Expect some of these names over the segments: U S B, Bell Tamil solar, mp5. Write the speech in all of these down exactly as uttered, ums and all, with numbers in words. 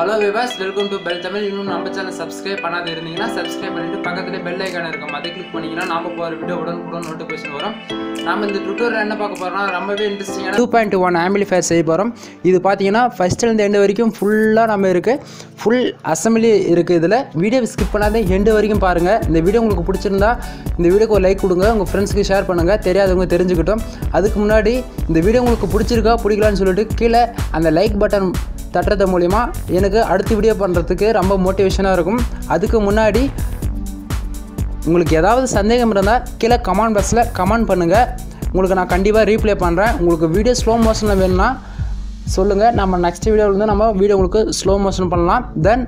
Hello viewers, welcome to Bell Tamil. Innum nama channel subscribe pannaadhu irundinga subscribe pannittu pakkathile bell icon irukum adha click pannina nama pora video udan udan notification varum. நாம இந்த tutorial என்ன பார்க்க போறோம்னா ரொம்பவே இன்ட்ரஸ்டிங்கான two point one amplifier செய்ய போறோம். இது பாத்தீங்கன்னா ஃபர்ஸ்ட் ல இருந்து எண்ட் வரைக்கும் ஃபுல்லா நம்ம இருக்கு. ஃபுல் அசெம்பிளி இருக்கு இதுல. வீடியோவை ஸ்கிப் பண்ணாதே எண்ட் வரைக்கும் பாருங்க. இந்த வீடியோ உங்களுக்கு பிடிச்சிருந்தா இந்த வீடியோக்கு ஒரு லைக் கொடுங்க. உங்க ஃப்ரெண்ட்ஸ்க்கு ஷேர் பண்ணுங்க. தெரியாதவங்க தெரிஞ்சுக்கிட்டோம். அதுக்கு முன்னாடி இந்த வீடியோ உங்களுக்கு பிடிச்சிருக்கா பிடிக்கலான்னு சொல்லிட்டு கீழே அந்த லைக் பட்டன் தட்டறது மூலமா எனக்கு அடுத்த வீடியோ பண்றதுக்கு ரொம்ப மோட்டிவேஷனா இருக்கும். அதுக்கு முன்னாடி உங்களுக்கு ஏதாவது சந்தேகம் இருந்தால் கீழே கமெண்ட் பாக்ஸில் கமெண்ட் பண்ணுங்கள். உங்களுக்கு நான் கண்டிப்பாக ரீப்ளே பண்ணுறேன். உங்களுக்கு வீடியோ ஸ்லோ மோஷனில் வேணும்னா சொல்லுங்கள். நம்ம நெக்ஸ்ட் வீடியோவிலேருந்து நம்ம வீடியோ உங்களுக்கு ஸ்லோ மோஷன் பண்ணலாம். தென்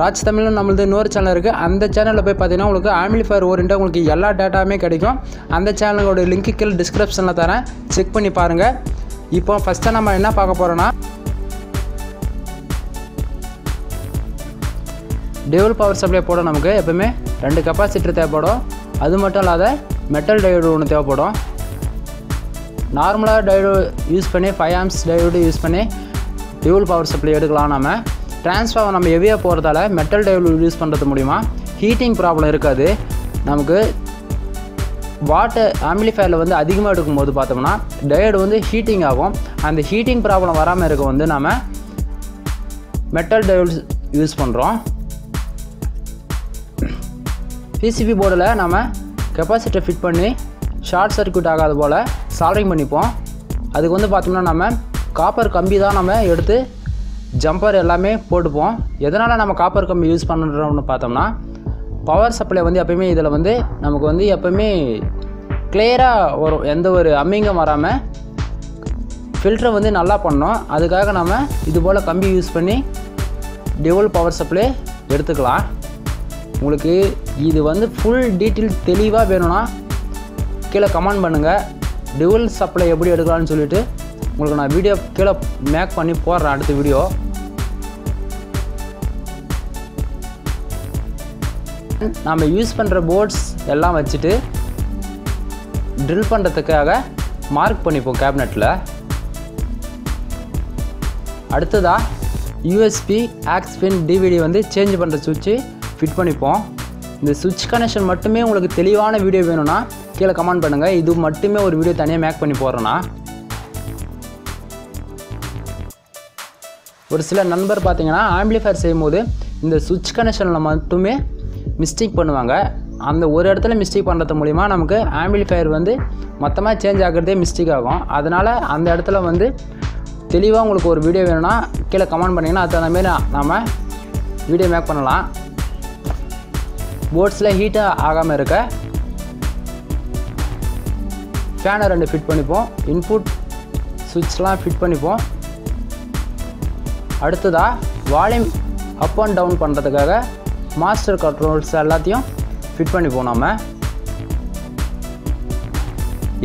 ராஜ் தமிழ்னு நம்மளது இன்னொரு சேனல் இருக்குது. அந்த சேனலில் போய் பார்த்தீங்கன்னா உங்களுக்கு ஆம்பிளிஃபையர் ஓரியண்டாக உங்களுக்கு எல்லா டேட்டாவுமே கிடைக்கும். அந்த சேனலோட லிங்க்கு கீழே டிஸ்கிரிப்ஷனில் தரேன், செக் பண்ணி பாருங்கள். இப்போ ஃபஸ்ட்டாக நம்ம என்ன பார்க்க போகிறோன்னா டெவல் பவர் சப்ளை போட நமக்கு எப்பவுமே ரெண்டு கெப்பாசிட்டர் தேவைப்படும். அது மட்டும் இல்லாத மெட்டல் டயோடு ஒன்று தேவைப்படும். நார்மலாக டயோடு யூஸ் பண்ணி ஃபைவ் ஆம்ஸ் டயோடு யூஸ் பண்ணி டெவல் பவர் சப்ளை எடுக்கலாம். நம்ம டிரான்ஸ்ஃபார்மர் நம்ம ஹெவியாக போகிறதால மெட்டல் டயோடு யூஸ் பண்ணுறது மூலிமா ஹீட்டிங் ப்ராப்ளம் இருக்காது. நமக்கு வாட்டர் ஆம்பிளிஃபையரில் வந்து அதிகமாக எடுக்கும்போது பார்த்தோம்னா டயோடு வந்து ஹீட்டிங் ஆகும். அந்த ஹீட்டிங் ப்ராப்ளம் வராமல் இருக்க வந்து நம்ம மெட்டல் டயோடு யூஸ் பண்ணுறோம். பிசிபி போர்டில் நம்ம கெப்பாசிட்டரை ஃபிட் பண்ணி ஷார்ட் சர்க்யூட் ஆகாத போல் சால்டரிங் பண்ணிப்போம். அதுக்கு வந்து பார்த்தோம்னா நம்ம காப்பர் கம்பி தான் நம்ம எடுத்து ஜம்பர் எல்லாமே போட்டுப்போம். எதனால் நம்ம காப்பர் கம்பி யூஸ் பண்ணுறோம்னு பார்த்தோம்னா பவர் சப்ளை வந்து எப்போயுமே இதில் வந்து நமக்கு வந்து எப்போயுமே கிளியராக வரும், எந்த ஒரு அம்மிங்கும் வராமல் ஃபில்டரை வந்து நல்லா பண்ணோம். அதுக்காக நம்ம இது போல் கம்பி யூஸ் பண்ணி டெவல் பவர் சப்ளை எடுத்துக்கலாம். உங்களுக்கு இது வந்து ஃபுல் டீட்டெயில் தெளிவாக வேணும்னா கீழே கமெண்ட் பண்ணுங்கள். டெவல் சப்ளை எப்படி எடுக்கலாம்னு சொல்லிவிட்டு உங்களுக்கு நான் வீடியோ கீழே மேக் பண்ணி போடுறேன் அடுத்த வீடியோ. நம்ம யூஸ் பண்ணுற போர்ட்ஸ் எல்லாம் வச்சுட்டு ட்ரில் பண்ணுறதுக்காக மார்க் பண்ணிப்போம் கேபினெட்டில். அடுத்ததாக யூஎஸ்பி ஆக்ஸ் பின் டிவிடி வந்து சேஞ்ச் பண்ணுற சுவிட்சு ஃபிட் பண்ணிப்போம். இந்த சுவிட்ச் கனெக்ஷன் மட்டுமே உங்களுக்கு தெளிவான வீடியோ வேணும்னா கீழே கமெண்ட் பண்ணுங்கள். இது மட்டுமே ஒரு வீடியோ தனியாக மேக் பண்ணி போடுறேன்னா. ஒரு சில நண்பர் பார்த்தீங்கன்னா ஆம்பிளிஃபையர் செய்யும்போது இந்த சுவிட்ச் கனெக்ஷனில் மட்டுமே மிஸ்டேக் பண்ணுவாங்க. அந்த ஒரு இடத்துல மிஸ்டேக் பண்ணுறது மூலிமா நமக்கு ஆம்பிளிஃபையர் வந்து மொத்தமாக சேஞ்ச் ஆகிறதே மிஸ்டேக் ஆகும். அதனால் அந்த இடத்துல வந்து தெளிவாக உங்களுக்கு ஒரு வீடியோ வேணும்னா கீழே கமெண்ட் பண்ணிங்கன்னா அது தகுந்தமாரி நாம் வீடியோ மேக் பண்ணலாம். போர்ட்ஸில் ஹீட்டாக ஆகாமல் இருக்க ஃபேனை ரெண்டு ஃபிட் பண்ணிப்போம். இன்புட் சுவிட்ச்லாம் ஃபிட் பண்ணிப்போம். அடுத்ததாக வால்யூம் அப் அண்ட் டவுன் பண்ணுறதுக்காக மாஸ்டர் கண்ட்ரோல்ஸ் எல்லாத்தையும் ஃபிட் பண்ணிப்போம். நாம்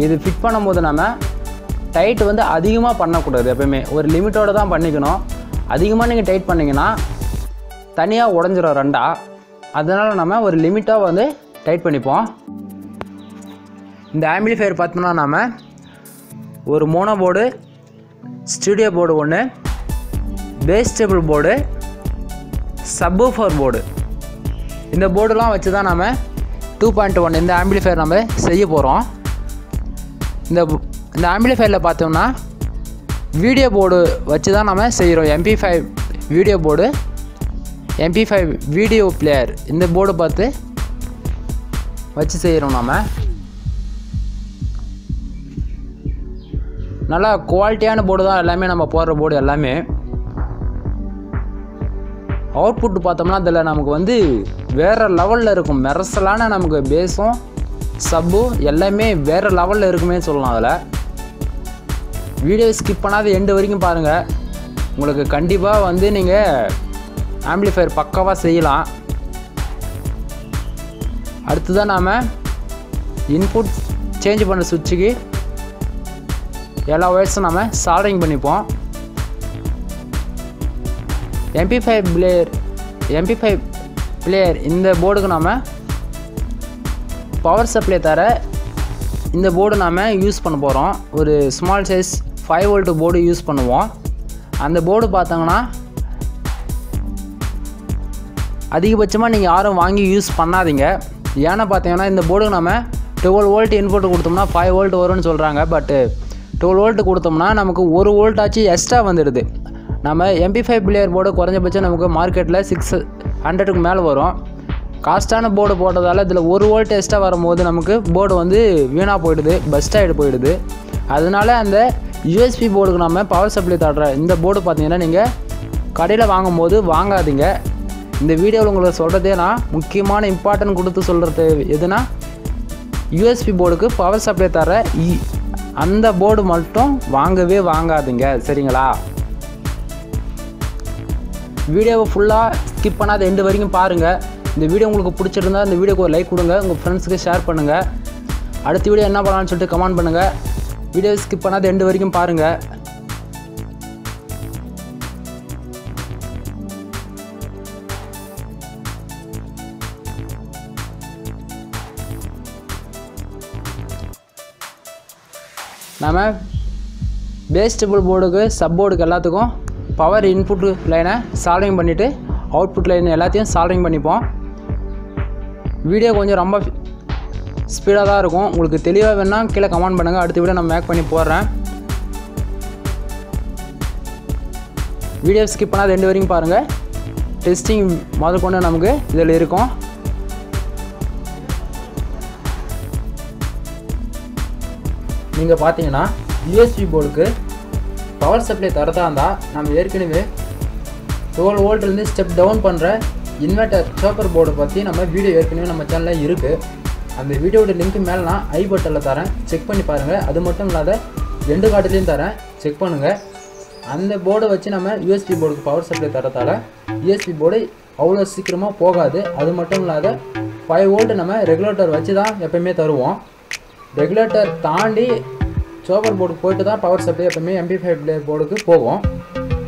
இது ஃபிட் பண்ணும்போது நம்ம டைட் வந்து அதிகமாக பண்ணக்கூடாது. எப்போயுமே ஒரு லிமிட்டோடு தான் பண்ணிக்கணும். அதிகமாக நீங்கள் டைட் பண்ணிங்கன்னா தனியாக உடஞ்சிரும் ரெண்டாக. அதனால் நம்ம ஒரு லிமிட்டாக வந்து டைட் பண்ணிப்போம். இந்த ஆம்பிளிஃபையர் பார்த்தோம்னா நம்ம ஒரு மோனோ போர்டு, ஸ்டூடியோ போர்டு ஒன்று, bass table board, subwoofer board, இந்த போர்டுலாம் வச்சு தான் நம்ம டூ பாயிண்ட் ஒன் இந்த ஆம்பிளிஃபையர் நம்ம செய்ய போகிறோம். இந்த இந்த ஆம்பிளிஃபையரில் பார்த்தோம்னா வீடியோ போர்டு வச்சு தான் நம்ம செய்கிறோம். MP five video board, MP five video player, இந்த போர்டு பார்த்து வச்சு செய்கிறோம். நாம் நல்லா குவாலிட்டியான போர்டு தான் எல்லாமே நம்ம போடுற போர்டு எல்லாமே. அவுட்புட் பார்த்தோம்னா அதில் நமக்கு வந்து வேறு லெவலில் இருக்கும். மெரசலான நமக்கு பேஸும் சப்பு எல்லாமே வேறு லெவலில் இருக்குமே சொல்லலாம். அதில் வீடியோ ஸ்கிப் பண்ணாத எண்டு வரைக்கும் பாருங்கள். உங்களுக்கு கண்டிப்பாக வந்து நீங்கள் ஆம்பிளிஃபையர் பக்காவாக செய்யலாம். அடுத்ததான் நாம் இன்புட் சேஞ்ச் பண்ணுற சுவிட்சுக்கு எல்லா ஒயர்ஸும் நாம் சால்டரிங் பண்ணிப்போம். MP five player MP five player இந்த போர்டுக்கு நாம் பவர் சப்ளை தர இந்த போர்டு நாம் யூஸ் பண்ண போகிறோம். ஒரு small size five volt board use பண்ணுவோம். அந்த போர்டு பார்த்தாங்கன்னா அதிகபட்சமாக நீங்கள் யாரும் வாங்கி யூஸ் பண்ணாதீங்க. ஏன்னா பார்த்தீங்கன்னா இந்த போர்டுக்கு நம்ம டுவெல் வோல்ட் இன்புட் கொடுத்தோம்னா ஃபைவ் வோல்ட் வரும்னு சொல்கிறாங்க. பட்டு டுவெல் வோல்ட் கொடுத்தோம்னா நமக்கு ஒரு வோல்ட் ஆச்சு எக்ஸ்ட்ரா வந்துடுது. நம்ம எம்பி ஃபைவ் பிளேயர் போர்டு குறைஞ்சபட்சம் நமக்கு மார்க்கெட்டில் சிக்ஸ் ஹண்ட்ரடுக்கு மேலே வரும். காஸ்ட்டான போர்டு போட்டதால் இதில் ஒரு வோல்ட் எக்ஸ்ட்ரா வரும்போது நமக்கு போர்டு வந்து வீணாக போயிடுது, பஸ்ட் ஆகிட்டு போயிடுது. அதனால் அந்த யூஎஸ்பி போர்டுக்கு நம்ம பவர் சப்ளை தாடுற இந்த போர்டு பார்த்தீங்கன்னா நீங்கள் கடையில் வாங்கும்போது வாங்காதீங்க. இந்த வீடியோவில் உங்களுக்கு சொல்கிறதே நான் முக்கியமான இம்பார்ட்டன்ட் கொடுத்து சொல்கிறது எதுனா, யூஎஸ்பி போர்டுக்கு பவர் சப்ளை தர அந்த போர்டு மட்டும் வாங்கவே வாங்காதீங்க, சரிங்களா? வீடியோவை ஃபுல்லாக ஸ்கிப் பண்ணாத எண்டு வரைக்கும் பாருங்கள். இந்த வீடியோ உங்களுக்கு பிடிச்சிருந்தா இந்த வீடியோக்கு ஒரு லைக் கொடுங்க, உங்கள் ஃப்ரெண்ட்ஸுக்கு ஷேர் பண்ணுங்கள். அடுத்த வீடியோ என்ன பண்ணலான்னு சொல்லிட்டு கமெண்ட் பண்ணுங்கள். வீடியோவை ஸ்கிப் பண்ணாத எண்டு வரைக்கும் பாருங்கள். நம்ம பேஸ்டபிள் போர்டுக்கு சப் போர்டுக்கு எல்லாத்துக்கும் பவர் இன்புட் லைனை சால்விங் பண்ணிவிட்டு அவுட்புட் லைன் எல்லாத்தையும் சால்விங் பண்ணிப்போம். வீடியோ கொஞ்சம் ரொம்ப ஸ்பீடாக தான் இருக்கும். உங்களுக்கு தெளிவாக வேணால் கீழே கமெண்ட் பண்ணுங்கள். அடுத்த வீடியோ நான் மேக் பண்ணி போடுறேன். வீடியோ ஸ்கிப் பண்ணால் ரெண்டு வரைக்கும் பாருங்கள். டெஸ்டிங் முதல் கொண்டு நமக்கு இதில் இருக்கும். நீங்கள் பார்த்தீங்கன்னா யூஎஸ்பி போர்டுக்கு பவர் சப்ளை தரதாக இருந்தால் நம்ம ஏற்கனவே டுவெல் வோல்ட்லேருந்து ஸ்டெப் டவுன் பண்ணுற இன்வெர்டர் சோப்பர் போர்டு பற்றி நம்ம வீடியோ ஏற்கனவே நம்ம சேனலில் இருக்குது. அந்த வீடியோட லிங்க்கு மேலே நான் ஐ பட்டனில் தரேன், செக் பண்ணி பாருங்கள். அது மட்டும் இல்லாத ரெண்டு கார்டுலேயும் தரேன், செக் பண்ணுங்கள். அந்த போர்டை வச்சு நம்ம யூஎஸ்பி போர்டுக்கு பவர் சப்ளை தரதால் யூஎஸ்பி போர்டு அவ்வளோ சீக்கிரமாக போகாது. அது மட்டும் இல்லாத ஃபைவ் வோல்ட் நம்ம ரெகுலேட்டர் வச்சு தான் எப்போயுமே தருவோம். ரெகுலேட்டர் தாண்டி சோப்பர் போர்டுக்கு போய்ட்டு தான் பவர் சப்ளை எப்போயுமே எம்பி ஃபைவ் பிளேயர் போர்டுக்கு போகும்.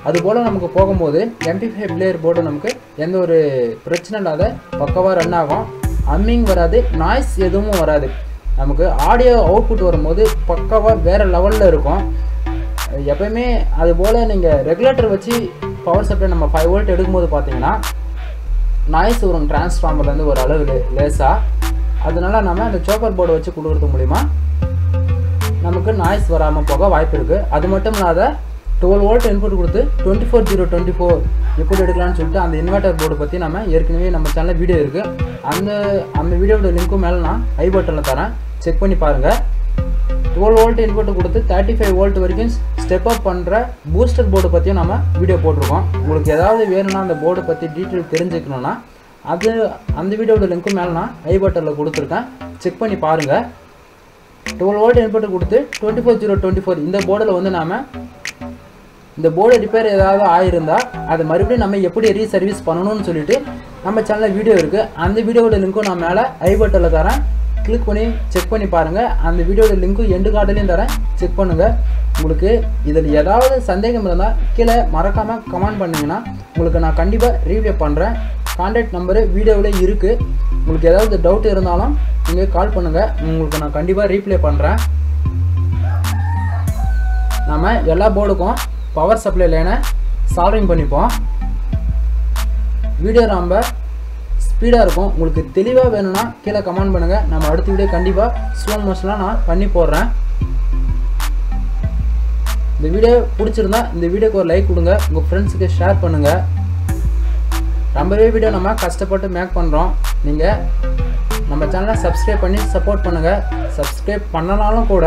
அதுபோல் நமக்கு போகும்போது எம்பி ஃபைவ் பிளேயர் போர்டு நமக்கு எந்த ஒரு பிரச்சனை இல்லாத பக்கவாக ரன் ஆகும். அம்மிங் வராது, நாய்ஸ் எதுவும் வராது. நமக்கு ஆடியோ அவுட்புட் வரும்போது பக்கவாக வேறு லெவலில் இருக்கும் எப்போயுமே. அதுபோல் நீங்கள் ரெகுலேட்டர் வச்சு பவர் சப்ளை நம்ம ஃபைவ் வோல்ட் எடுக்கும்போது பார்த்தீங்கன்னா நாய்ஸ் வரும் டிரான்ஸ்ஃபார்மர்லேருந்து ஒரு அளவு லேசாக. அதனால் நம்ம அந்த சோப்பர் போர்டு வச்சு கொடுக்குறது மூலிமா நமக்கு நாய்ஸ் வராமல் போக வாய்ப்பு இருக்குது. அது மட்டும் இல்லாத டுவெல் வோல்ட் இன்புட் கொடுத்து twenty four zero twenty four input எடுக்கலாம்னு சொல்லிட்டு அந்த இன்வெர்டர் போர்டு பற்றி நம்ம ஏற்கனவே நம்ம சேனலில் வீடியோ இருக்குது. அந்த அந்த வீடியோட லிங்க்கும் மேலே நான் ஐ பட்டனில் தரேன், செக் பண்ணி பாருங்கள். டுவெல் வோல்ட் இன்புட் கொடுத்து தேர்ட்டி ஃபைவ் வோல்ட் வரைக்கும் ஸ்டெப் அப் பண்ணுற பூஸ்டர் போர்டு பற்றியும் நம்ம வீடியோ போட்டிருக்கோம். உங்களுக்கு ஏதாவது வேணும்னா அந்த போர்டு பற்றி டீட்டெயில் தெரிஞ்சுக்கணுன்னா அது அந்த வீடியோட லிங்க்கும் மேலே நான் ஐ பட்டனில் கொடுத்துருக்கேன், செக் பண்ணி பாருங்கள். டுவெல் வோல்ட் இன்புட் கொடுத்து twenty four zero twenty four இந்த போர்டில் வந்து நாம் இந்த போர்டு ரிப்பேர் ஏதாவது ஆகிருந்தால் அதை மறுபடியும் நம்ம எப்படி ரீ சர்வீஸ் பண்ணணும்னு சொல்லிட்டு நம்ம சேனலில் வீடியோ இருக்குது. அந்த வீடியோட லிங்க்கும் நான் மேலே ஐ பட்டனில் தரேன், கிளிக் பண்ணி செக் பண்ணி பாருங்கள். அந்த வீடியோட லிங்க்கும் எண்டு கார்டுலேயும் தரேன், செக் பண்ணுங்கள். உங்களுக்கு இதில் ஏதாவது சந்தேகம் இருந்தால் கீழே மறக்காமல் கமெண்ட் பண்ணிங்கன்னா உங்களுக்கு நான் கண்டிப்பாக ரீவ்யூ பண்ணுறேன். கான்டாக்ட் நம்பரு வீடியோவில் இருக்குது. உங்களுக்கு ஏதாவது டவுட் இருந்தாலும் நீங்கள் கால் பண்ணுங்கள், உங்களுக்கு நான் கண்டிப்பாக ரீப்ளே பண்ணுறேன். நம்ம எல்லா போர்டுக்கும் பவர் சப்ளை லைனை சால்விங் பண்ணிப்போம். வீடியோ ரொம்ப ஸ்பீடாக இருக்கும். உங்களுக்கு தெளிவாக வேணும்னா கீழே கமெண்ட் பண்ணுங்கள். நம்ம அடுத்த வீடியோ கண்டிப்பாக ஸ்லோ மோஷன்லாம் நான் பண்ணி போடுறேன். இந்த வீடியோ பிடிச்சிருந்தா இந்த வீடியோக்கு ஒரு லைக் கொடுங்க, உங்கள் ஃப்ரெண்ட்ஸுக்கு ஷேர் பண்ணுங்கள். ரொம்பவே வீடியோ நம்ம கஷ்டப்பட்டு மேக் பண்ணுறோம். நீங்கள் நம்ம சேனலை சப்ஸ்கிரைப் பண்ணி சப்போர்ட் பண்ணுங்கள். சப்ஸ்கிரைப் பண்ணனாலும் கூட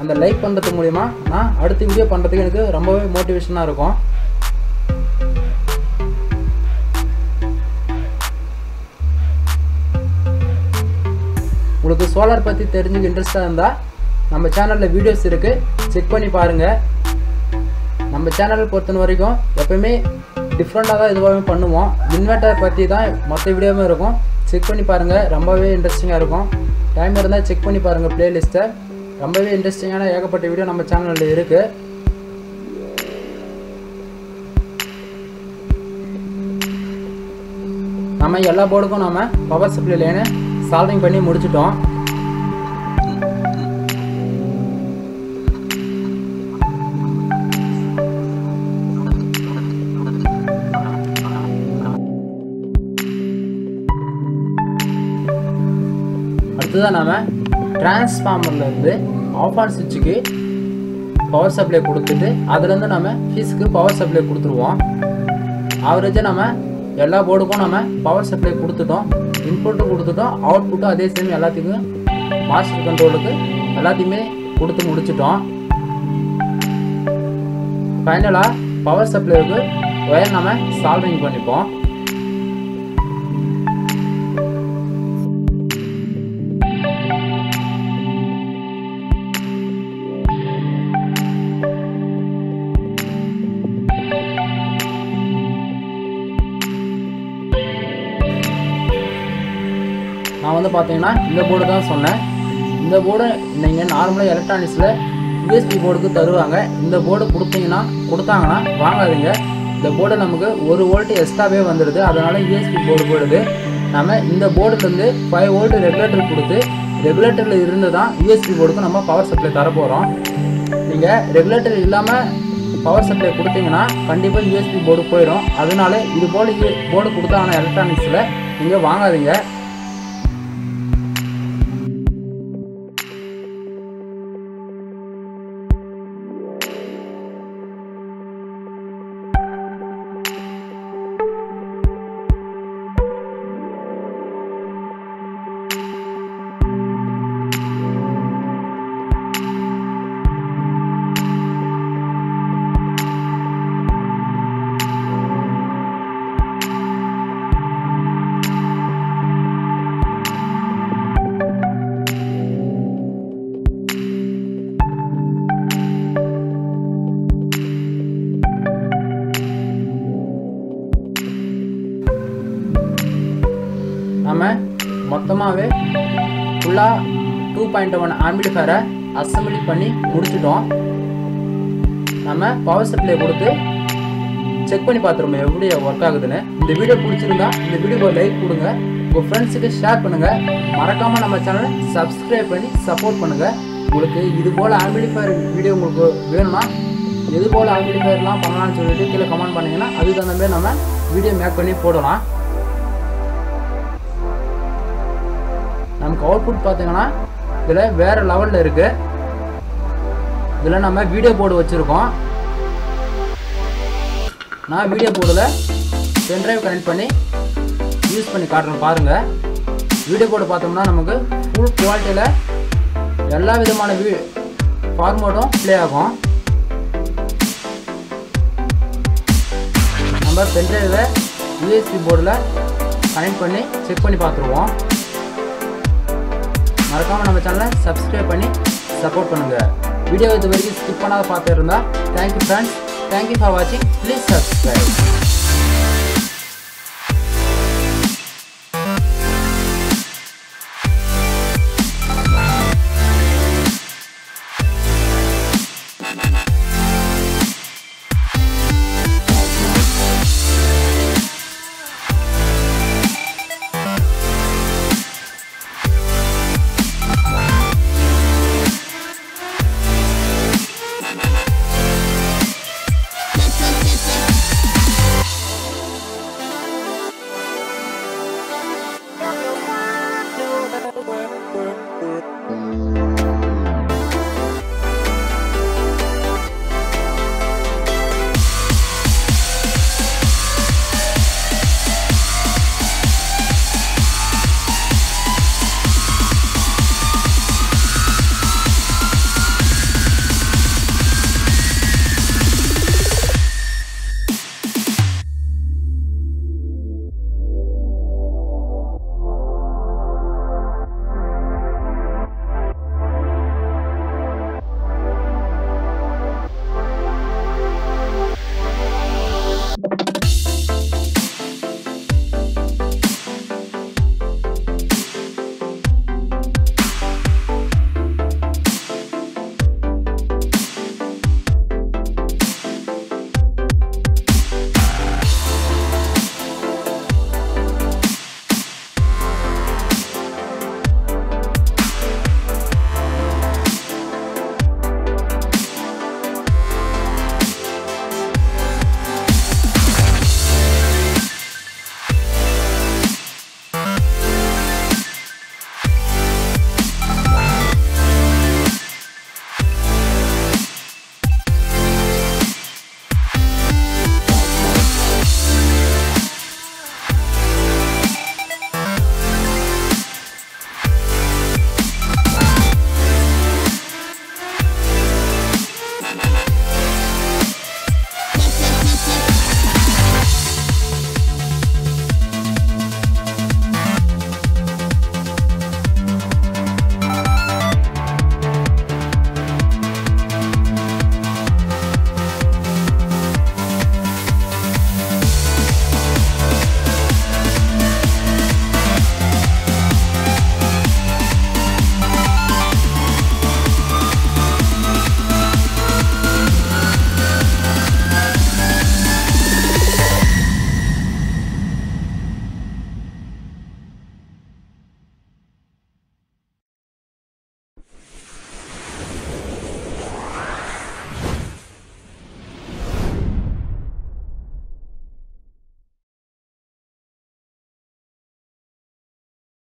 அந்த லைக் பண்ணுறது மூலிமா நான் அடுத்த வீடியோ பண்ணுறதுக்கு எனக்கு ரொம்பவே மோட்டிவேஷனாக இருக்கும். உங்களுக்கு சோலார் பற்றி தெரிஞ்சுக்க இன்ட்ரெஸ்டாக இருந்தால் நம்ம சேனலில் வீடியோஸ் இருக்குது, செக் பண்ணி பாருங்கள். நம்ம சேனலை பொறுத்த வரைக்கும் எப்போயுமே டிஃப்ரெண்ட்டாக தான் இதுவாகவே பண்ணுவோம். இன்வெர்ட்டர் பற்றி தான் மொத்த வீடியோவுமே இருக்கும், செக் பண்ணி பாருங்கள். ரொம்பவே இன்ட்ரெஸ்டிங்காக இருக்கும். டைம் இருந்தால் செக் பண்ணி பாருங்கள் பிளேலிஸ்ட்டை. ரொம்பவே இன்ட்ரெஸ்டிங்கான ஏகப்பட்ட வீடியோ நம்ம சேனலில் இருக்குது. நம்ம எல்லா போர்டுக்கும் நம்ம பவர் சப்ளை லைனை சால்விங் பண்ணி முடிச்சிட்டோம். transformer power supply கொடுத்துட்டு அதிலிருந்து நாம ஃபீஸ்க்கு பவர் சப்ளை கொடுத்துருவோம் அவரேஜா நாம எல்லா போர்டுக்கும் நாம பவர் சப்ளை கொடுத்துட்டோம் இன்புட் கொடுத்துட்டோம் அவுட்புட் அதே சேம் எல்லாத்துக்கும் மாஸ்டர் கண்ட்ரோலுக்கு எல்லாத்தையுமே கொடுத்து முடிச்சிட்டோம் ஃபைனலா பவர் சப்ளைக்கு வயர் நாம சால்விங் பண்ணிப்போம் நான் வந்து பாத்தீங்கன்னா இந்த போர்டு தான் சொன்னேன் இந்த போர்டு நீங்க நார்மலா எலக்ட்ரானிக்ஸ்ல U S B போர்டுக்கு தருவாங்க இந்த போர்டு கொடுத்தீங்கன்னா கொடுத்தாங்கனா வாங்காதீங்க இந்த போர்டு நமக்கு one volt எக்ஸ்ட்ராவே வந்திருது அதனால U S B போர்டு போடுது நாம இந்த போர்டுல இருந்து five volt ரெகுலேட்டர் கொடுத்து ரெகுலேட்டர்ல இருந்து தான் U S B போர்டுக்கு நம்ம பவர் சப்ளை தர போறோம் நீங்க ரெகுலேட்டர் இல்லாம பவர் சப்ளை கொடுத்தீங்கன்னா கண்டிப்பா U S B போர்டு போய்டும் அதனால இது போல போர்டு கொடுத்தாங்கனா எலக்ட்ரானிக்ஸ்ல நீங்க வாங்காதீங்க மொத்தமாவே ஃபுல்லா two point one ஆம்பிளிஃபையரை அசெம்பிள் பண்ணி முடிச்சிட்டோம் நாம பவர் சப்ளை கொடுத்து செக் பண்ணி பாத்துறோம் எப்படி வர்க் ஆகுதுன்னு இந்த வீடியோ பிடிச்சிருந்தா இந்த வீடியோக்கு லைக் கொடுங்க உங்க ஃப்ரெண்ட்ஸ்க்கு ஷேர் பண்ணுங்க மறக்காம நம்ம சேனலை Subscribe பண்ணி சப்போர்ட் பண்ணுங்க உங்களுக்கு இது போல ஆம்பிளிஃபையர் வீடியோ உங்களுக்கு வேணுமா எது போல ஆம்பிளிஃபையர்லாம் பண்ணலாம்னு சொல்லிட்டு கீழ கமெண்ட் பண்ணீங்கன்னா அதுக்கு தகுந்த மாதிரி நம்ம வீடியோ மேக் பண்ணி போடலாம் நமக்கு அவுட்புட் பாத்தீங்கன்னா இதுல வேற லெவல்ல இருக்கு இதுல நம்ம வீடியோ போர்டு வச்சிருக்கோம் நான் வீடியோ போர்டுல பென் டிரைவ் கனெக்ட் பண்ணி யூஸ் பண்ணி காட்டுறேன் பாருங்க வீடியோ போர்டு பார்த்தோம்னா நமக்கு full குவாலிட்டில எல்லா விதமான ஃபார்மேட்டும் ப்ளே ஆகும் நம்ம பென் டிரைவை U S B போர்டுல கனெக்ட் பண்ணி செக் பண்ணி பார்த்துருவோம் மறக்காம நம்ம சேனலை Subscribe பண்ணி சப்போர்ட் பண்ணுங்க வீடியோ இது வரைக்கும் ஸ்கிப் பண்ணாத பார்த்துட்டு இருந்தா Thank you friends thank you for watching please subscribe